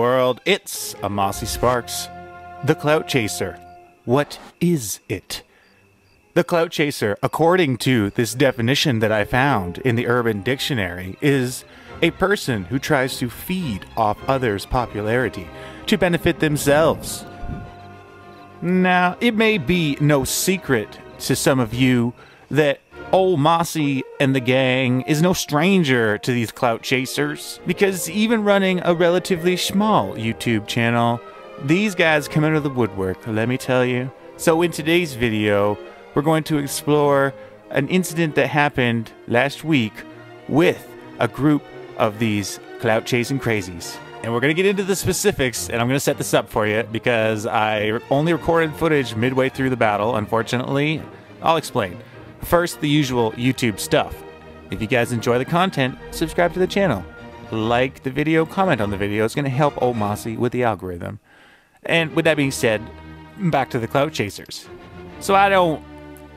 world, it's a Mossy Sparks. The Clout Chaser. What is it? The Clout Chaser, according to this definition that I found in the Urban Dictionary, is a person who tries to feed off others' popularity to benefit themselves. Now, it may be no secret to some of you that old Mossy and the gang is no stranger to these clout chasers, because even running a relatively small YouTube channel, these guys come out of the woodwork, let me tell you. So in today's video, we're going to explore an incident that happened last week with a group of these clout chasing crazies. And we're going to get into the specifics, and I'm going to set this up for you because I only recorded footage midway through the battle, unfortunately. I'll explain. First, the usual YouTube stuff. If you guys enjoy the content, subscribe to the channel. Like the video, comment on the video. It's going to help old Mossy with the algorithm. And with that being said, back to the clout chasers. So I don't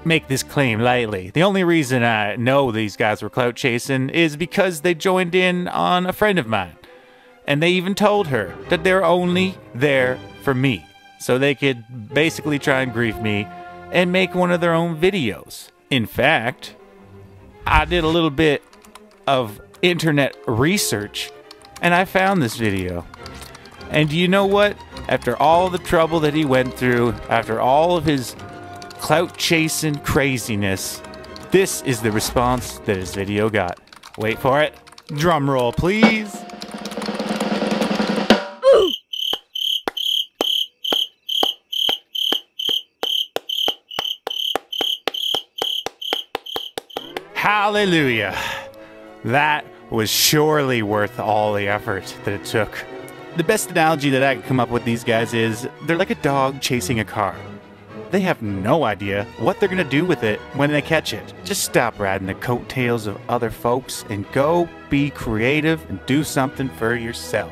make this claim lightly. The only reason I know these guys were clout chasing is because they joined in on a friend of mine. And they even told her that they're only there for me. So they could basically try and grief me and make one of their own videos. In fact, I did a little bit of internet research and I found this video. And you know what? After all the trouble that he went through, after all of his clout chasing craziness, this is the response that his video got. Wait for it. Drum roll, please. Hallelujah! That was surely worth all the effort that it took. The best analogy that I can come up with these guys is, they're like a dog chasing a car. They have no idea what they're gonna do with it when they catch it. Just stop riding the coattails of other folks and go be creative and do something for yourself.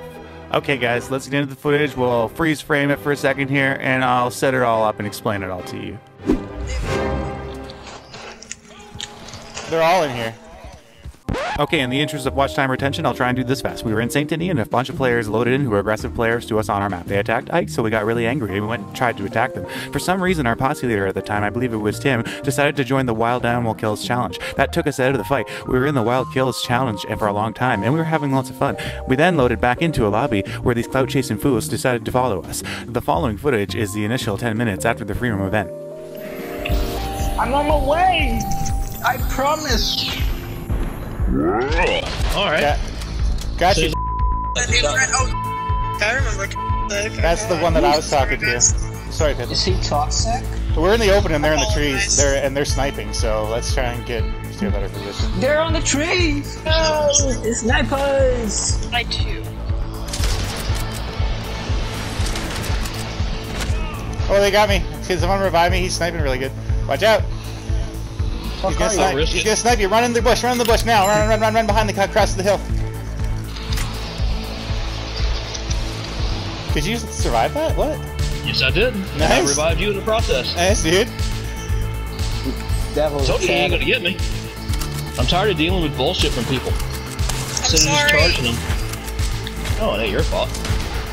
Okay guys, let's get into the footage. We'll freeze frame it for a second here and I'll set it all up and explain it all to you. They're all in here. Okay, in the interest of watch time retention, I'll try and do this fast. We were in St. Denis and a bunch of players loaded in who were aggressive players to us on our map. They attacked Ike, so we got really angry and we went and tried to attack them. For some reason, our posse leader at the time, I believe it was Tim, decided to join the Wild Animal Kills Challenge. That took us out of the fight. We were in the Wild Kills Challenge for a long time and we were having lots of fun. We then loaded back into a lobby where these clout chasing fools decided to follow us. The following footage is the initial 10 minutes after the free roam event. I'm on my way! I promise. All right. Got you. I remember. That's the one that I was talking to. Sorry, Piddle. Is he toxic? We're in the open and they're in the trees. They're sniping. So let's try and get to a better position. They're on the trees. No, it's snipers. I too. Oh, they got me. See, someone revive me. He's sniping really good. Watch out. He's gonna snipe. He's gonna snipe you. Run in the bush. Run in the bush now. Run behind the across the hill. Did you survive that? What? Yes, I did. Nice. I revived you in the process. Nice, dude. Devil's told you you ain't gonna get me. I'm tired of dealing with bullshit from people. I'm sorry. Charging them. Oh, it ain't your fault.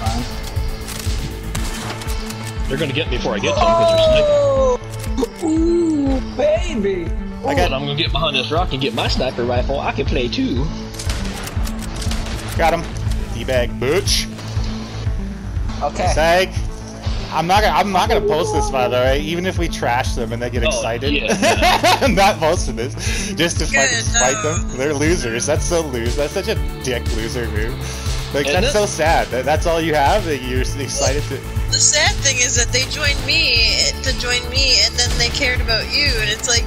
Fine. They're gonna get me before I get to them because you're sniping. Ooh, baby. I got it. I'm gonna get behind this rock and get my sniper rifle. I can play too. Got him. D-bag, bitch. Okay. Psych. I'm not gonna post this, by the way. Even if we trash them and they get excited, yeah. I'm not posting this just to fight them. They're losers. That's so loose. That's such a dick loser move. Like that's so sad. That's all you have. That you're excited to. The sad thing is that they joined me and then they cared about you, and it's like,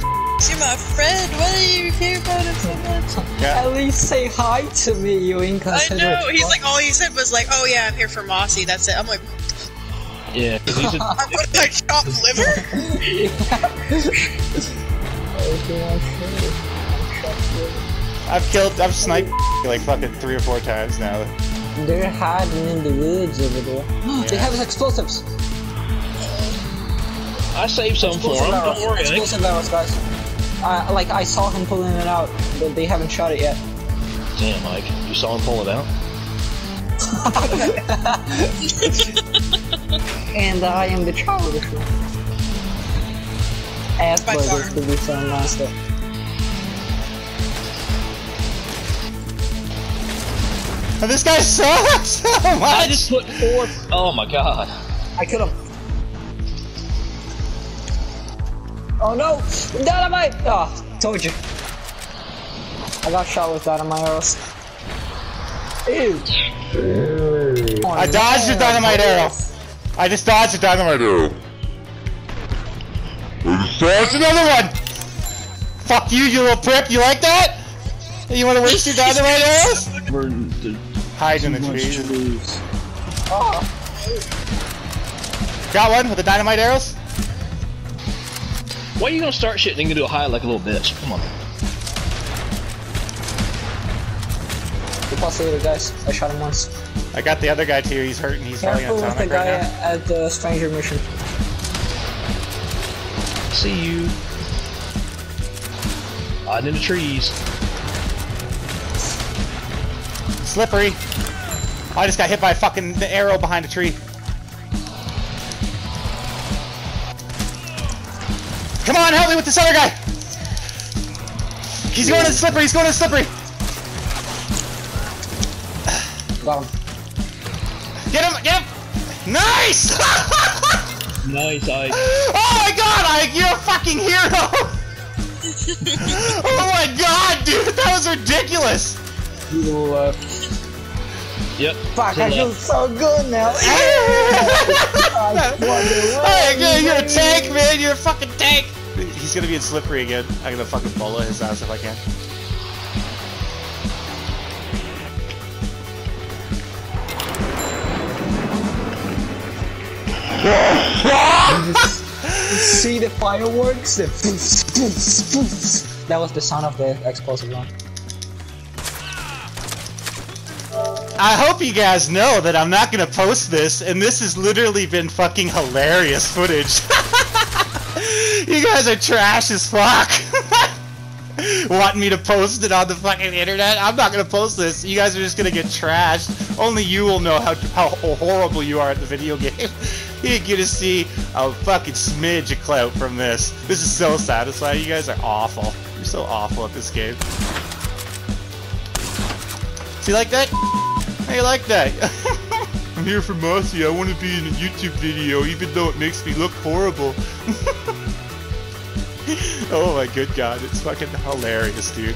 you're my friend, why do you care about it so much? Yeah. At least say hi to me, you inconsiderate. I know, he's like, all he said was like, oh yeah, I'm here for Mossy, that's it. I'm like, yeah, because he's a what did I chop liver? I've sniped like fucking 3 or 4 times now. They're hiding in the woods over there. Yeah. They have explosives. I saved some for them. Don't worry. Explosive barrels, guys. Like I saw him pulling it out, but they haven't shot it yet. Damn, Mike, you saw him pull it out? And I am the child. After this to be some monster. Oh, this guy sucks! Oh my. I just put four. Oh my god. I killed him. Oh no! Dynamite! Oh, told you. I got shot with dynamite arrows. Ew. Oh, I dodged the dynamite arrow. I just dodged the dynamite arrow. There's another one! Fuck you, you little prep. You like that? You wanna waste your dynamite arrows? Hide in the trees. Oh. Got one with the dynamite arrows? Why are you gonna start shit and then you do a hide like a little bitch? Come on. We lost the other guys. I shot him once. I got the other guy too. He's hurting. He's probably on tonic right now. Careful with the guy at the stranger mission. See you. Hiding in the trees. Slippery. I just got hit by a fucking arrow behind a tree. Come on, help me with this other guy! He's going to slippery, he's going to slippery! Got him. Get him, get him! Nice! Nice, I. Oh my god, Ike, you're a fucking hero! Oh my god, dude, that was ridiculous! You little left. Yep. Fuck, I feel so good now! Alright, you're a tank, man, you're a fucking tank! He's gonna be in slippery again. I'm gonna fucking bullet his ass if I can. You just see the fireworks? The that was the sound of the explosive one. I hope you guys know that I'm not gonna post this, and this has literally been fucking hilarious footage. You guys are trash as fuck. Want me to post it on the fucking internet? I'm not gonna post this. You guys are just gonna get trashed. Only you will know how horrible you are at the video game. You're gonna see a fucking smidge of clout from this. This is so satisfying. You guys are awful. You're so awful at this game. See, like that? How you like that? I'm here for Mossy. I want to be in a YouTube video, even though it makes me look horrible. Oh my good god, it's fucking hilarious, dude.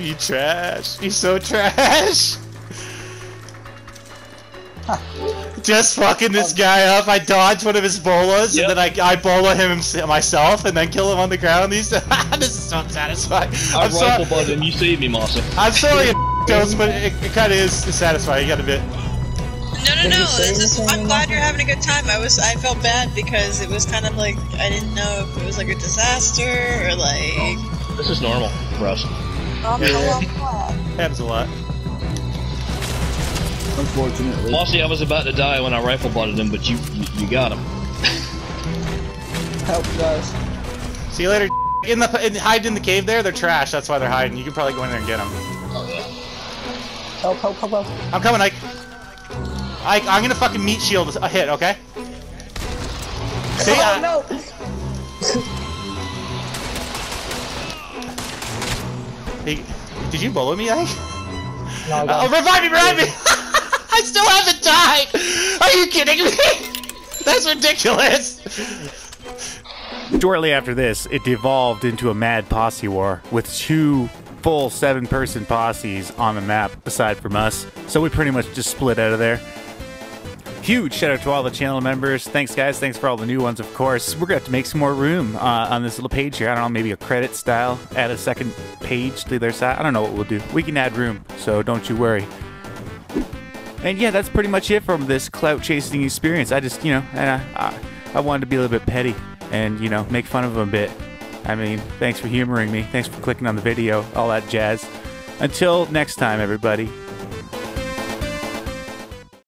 You trash. You so trash. Just fucking this guy up. I dodge one of his bolas, and then I bola him myself, and then kill him on the ground. These this is so satisfying. I'm sorry, and you saved me, Mossy. I'm sorry, but it kind of is satisfying. You got a bit. No. I'm glad you're having a good time. I felt bad because it was kind of like I didn't know if it was like a disaster or like. This is normal for us. Happens a lot. Unfortunately. Mossy, I was about to die when I rifle butted him, but you got him. Help guys. See you later. Hide in the cave there. They're trash. That's why they're hiding. You can probably go in there and get them. Oh yeah. Help! I'm coming, Ike. Ike, I'm gonna fucking meat shield a hit, okay? See? Oh no. Hey, did you bully me, Ike? No, oh, revive me! I still haven't died! Are you kidding me? That's ridiculous! Shortly after this, it devolved into a mad posse war, with two full 7-person posses on the map, aside from us. So we pretty much just split out of there. Huge shout out to all the channel members. Thanks, guys. Thanks for all the new ones, of course. We're going to have to make some more room on this little page here. I don't know, maybe a credit style. Add a second page to the other side. I don't know what we'll do. We can add room, so don't you worry. And yeah, that's pretty much it from this clout-chasing experience. I just, you know, I wanted to be a little bit petty and, you know, make fun of them a bit. I mean, thanks for humoring me. Thanks for clicking on the video, all that jazz. Until next time, everybody.